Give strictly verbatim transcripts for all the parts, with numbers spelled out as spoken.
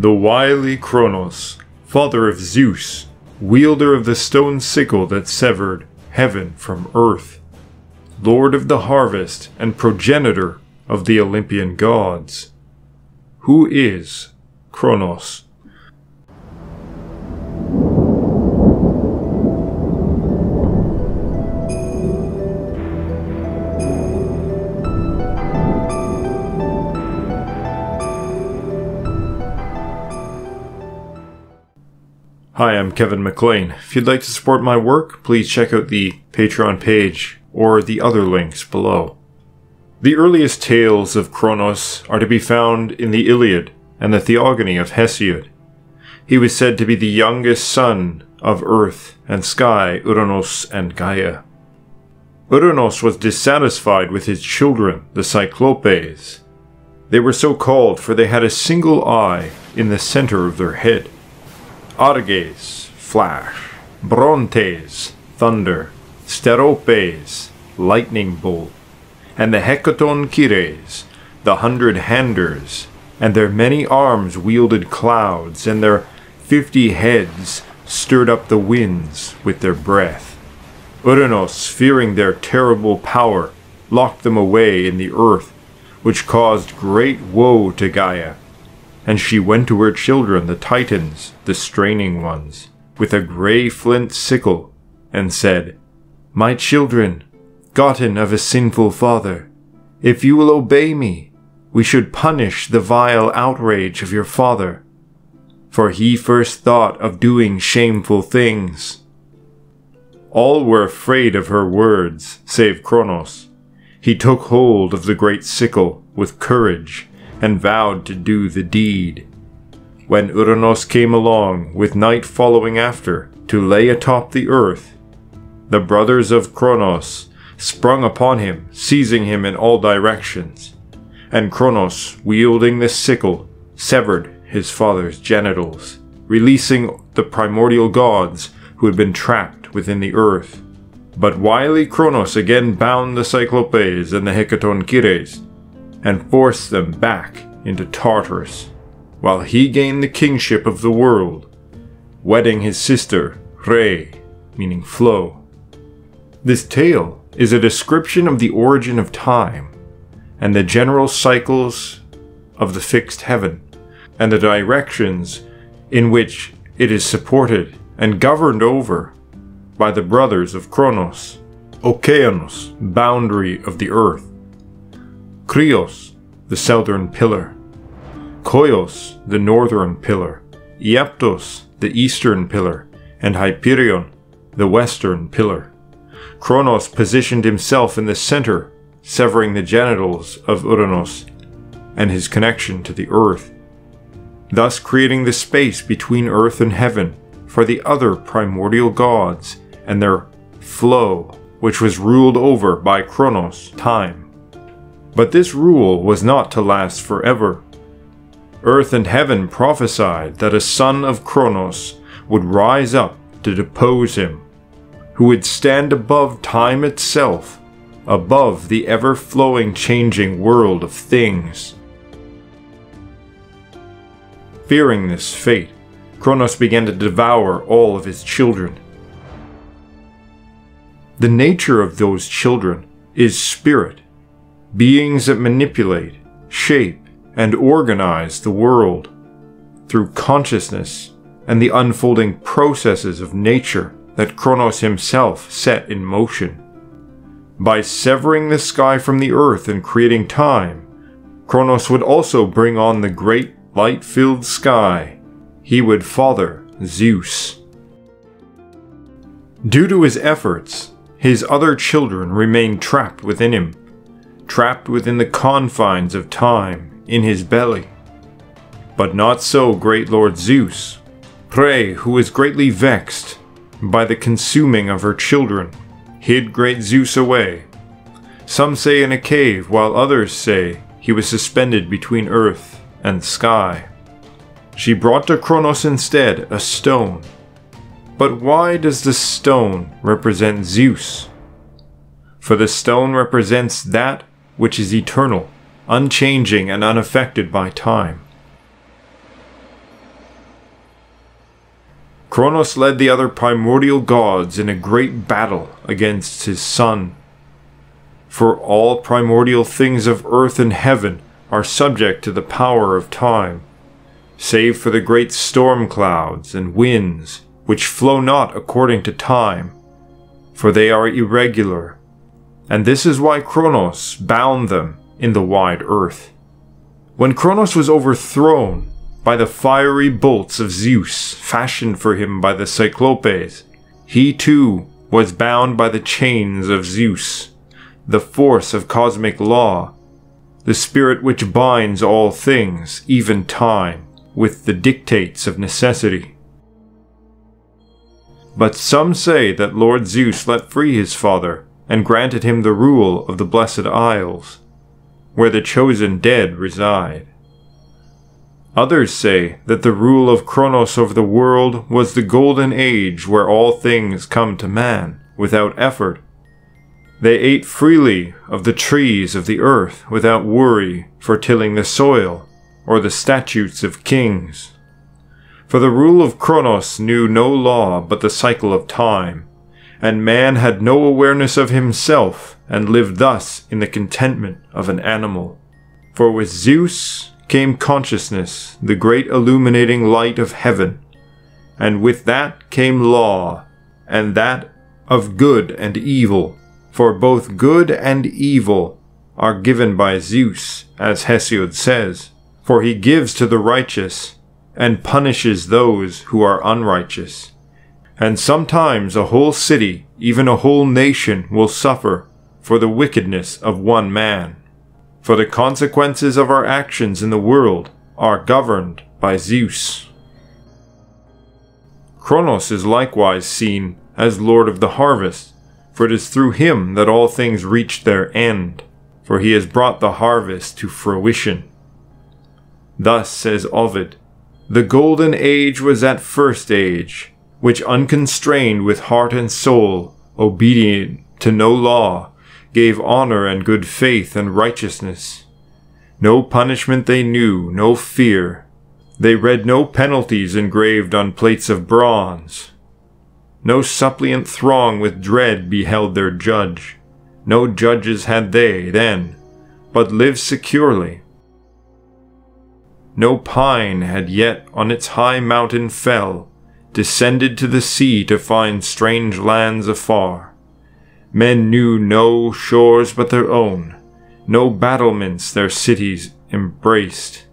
the wily Kronos, father of Zeus, wielder of the stone sickle that severed heaven from earth, lord of the harvest and progenitor of the Olympian gods. Who is Kronos? Hi, I'm Kevin McLean. If you'd like to support my work, please check out the Patreon page or the other links below. The earliest tales of Kronos are to be found in the Iliad and the Theogony of Hesiod. He was said to be the youngest son of Earth and Sky, Uranus and Gaia. Uranus was dissatisfied with his children, the Cyclopes. They were so called for they had a single eye in the center of their head. Arges, flash; Brontes, thunder; Steropes, lightning bolt; and the Hecatonchires, the hundred-handers, and their many arms wielded clouds, and their fifty heads stirred up the winds with their breath. Uranus, fearing their terrible power, locked them away in the earth, which caused great woe to Gaia. And she went to her children, the Titans, the straining ones, with a grey flint sickle, and said, "My children, gotten of a sinful father, if you will obey me, we should punish the vile outrage of your father, for he first thought of doing shameful things." All were afraid of her words, save Kronos. He took hold of the great sickle with courage and vowed to do the deed. When Uranus came along, with night following after, to lay atop the earth, the brothers of Kronos sprung upon him, seizing him in all directions, and Kronos, wielding the sickle, severed his father's genitals, releasing the primordial gods who had been trapped within the earth. But wily Kronos again bound the Cyclopes and the Hecatonchires, and forced them back into Tartarus, while he gained the kingship of the world, wedding his sister, Rhea, meaning flow. This tale is a description of the origin of time, and the general cycles of the fixed heaven, and the directions in which it is supported and governed over by the brothers of Kronos, Okeanos, boundary of the earth; Crios, the southern pillar; Koios, the northern pillar; Iapetus, the eastern pillar; and Hyperion, the western pillar. Kronos positioned himself in the center, severing the genitals of Uranus and his connection to the earth, thus creating the space between earth and heaven for the other primordial gods and their flow, which was ruled over by Kronos, time. But this rule was not to last forever. Earth and heaven prophesied that a son of Kronos would rise up to depose him, who would stand above time itself, above the ever-flowing, changing world of things. Fearing this fate, Kronos began to devour all of his children. The nature of those children is spirit. Beings that manipulate, shape, and organize the world through consciousness and the unfolding processes of nature that Kronos himself set in motion. By severing the sky from the earth and creating time, Kronos would also bring on the great light-filled sky. He would father Zeus. Due to his efforts, his other children remained trapped within him, trapped within the confines of time, in his belly. But not so great Lord Zeus, Rhea, who was greatly vexed by the consuming of her children, hid great Zeus away. Some say in a cave, while others say he was suspended between earth and sky. She brought to Kronos instead a stone. But why does the stone represent Zeus? For the stone represents that which is eternal, unchanging and unaffected by time. Kronos led the other primordial gods in a great battle against his son. For all primordial things of earth and heaven are subject to the power of time, save for the great storm clouds and winds, which flow not according to time, for they are irregular, and this is why Kronos bound them in the wide earth. When Kronos was overthrown by the fiery bolts of Zeus, fashioned for him by the Cyclopes, he too was bound by the chains of Zeus, the force of cosmic law, the spirit which binds all things, even time, with the dictates of necessity. But some say that Lord Zeus let free his father and granted him the rule of the Blessed Isles, where the chosen dead reside. Others say that the rule of Kronos over the world was the golden age where all things come to man without effort. They ate freely of the trees of the earth without worry for tilling the soil or the statutes of kings. For the rule of Kronos knew no law but the cycle of time, and man had no awareness of himself and lived thus in the contentment of an animal. For with Zeus came consciousness, the great illuminating light of heaven, and with that came law, and that of good and evil, for both good and evil are given by Zeus, as Hesiod says, for he gives to the righteous and punishes those who are unrighteous. And sometimes a whole city, even a whole nation, will suffer for the wickedness of one man. For the consequences of our actions in the world are governed by Zeus. Kronos is likewise seen as Lord of the harvest, for it is through him that all things reach their end, for he has brought the harvest to fruition. Thus says Ovid, "The golden age was that first age, which unconstrained with heart and soul, obedient to no law, gave honor and good faith and righteousness. No punishment they knew, no fear. They read no penalties engraved on plates of bronze. No suppliant throng with dread beheld their judge. No judges had they then, but lived securely. No pine had yet on its high mountain fell, descended to the sea to find strange lands afar. Men knew no shores but their own, no battlements their cities embraced.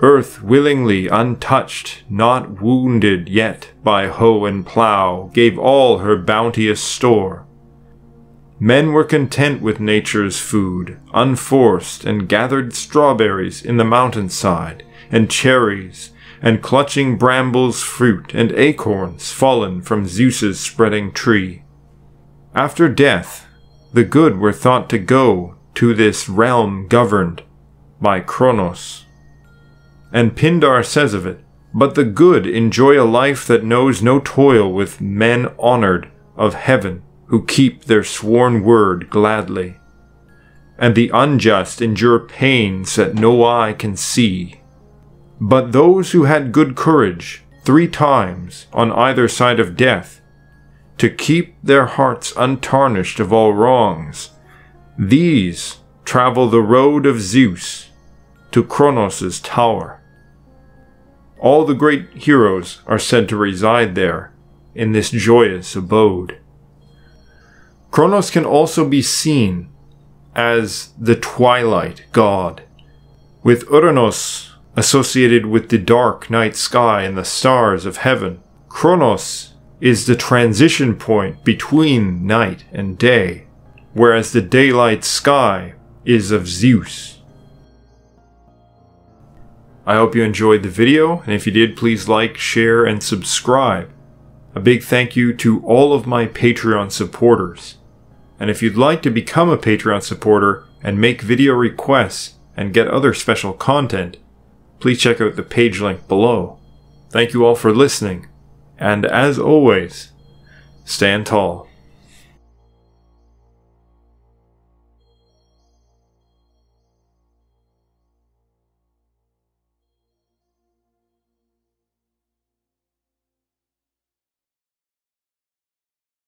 Earth willingly untouched, not wounded yet by hoe and plough, gave all her bounteous store. Men were content with nature's food, unforced, and gathered strawberries in the mountainside, and cherries, and clutching brambles' fruit, and acorns fallen from Zeus's spreading tree. After death, the good were thought to go to this realm governed by Kronos." And Pindar says of it, "But the good enjoy a life that knows no toil with men honored of heaven, who keep their sworn word gladly. And the unjust endure pains that no eye can see. But those who had good courage three times on either side of death, to keep their hearts untarnished of all wrongs, these travel the road of Zeus to Kronos' tower." All the great heroes are said to reside there, in this joyous abode. Kronos can also be seen as the twilight god, with Uranus associated with the dark night sky and the stars of heaven. Kronos is the transition point between night and day, whereas the daylight sky is of Zeus. I hope you enjoyed the video, and if you did, please like, share, and subscribe. A big thank you to all of my Patreon supporters. And if you'd like to become a Patreon supporter and make video requests and get other special content, please check out the page link below. Thank you all for listening, and as always, stand tall.